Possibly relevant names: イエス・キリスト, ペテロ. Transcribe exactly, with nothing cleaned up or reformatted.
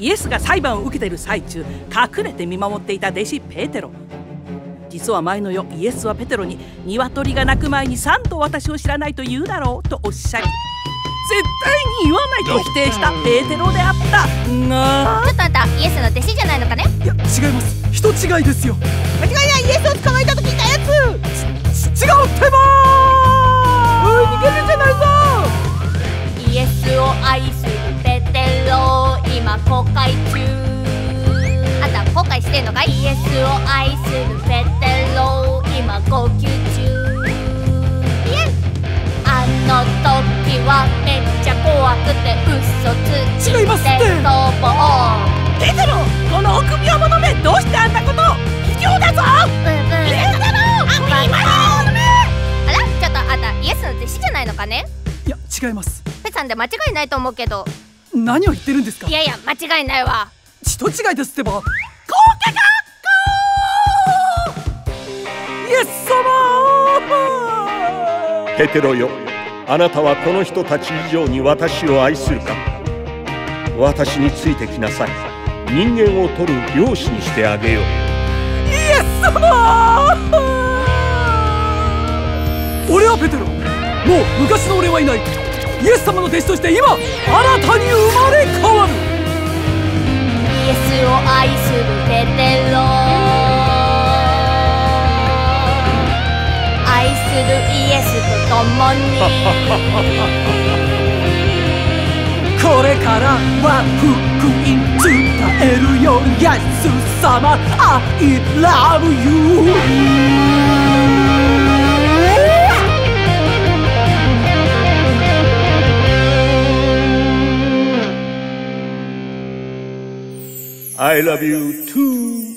イエスが裁判を受けている最中、隠れて見守っていた弟子ペテロ。実は前の夜、イエスはペテロに「鶏が鳴く前に三度私を知らないと言うだろう」とおっしゃり、絶対に言わないと否定したペテロであったが、ちょっとあんたイエスの弟子じゃないのかね。いや違います、人違いですよ。間違いない、イエスを捕まえたと聞いたやつ。ち違うってばー、逃げるんじゃないぞ。イエスを愛するペテロ、今後悔中。あんた後悔してんのかい。イエスを愛するペテロ、今号泣中。イエス、あの時はめっちゃ怖くて嘘ついて逃亡。ペテロ、この臆病者め、どうしてあんなこと。非常だぞ。ブーブー、イエスだろ。あ、今のね。あら、ちょっとあんたイエスの弟子じゃないのかね。いや違います、ペさんで間違いないと思うけど。何を言ってるんですか。いやいや間違いないわ、人違いですってば。効果がイエス様。ペテロよ、あなたはこの人たち以上に私を愛するか。私についてきなさい。人間を取る漁師にしてあげよう。イエス様。俺はペテロ、もう昔の俺はいない。イエス様の弟子として今新たに生まれ変わる。イエスを愛するペテロ、愛するイエスと共にこれからは福音伝えるよ。イエス様 I love you。 I love you too。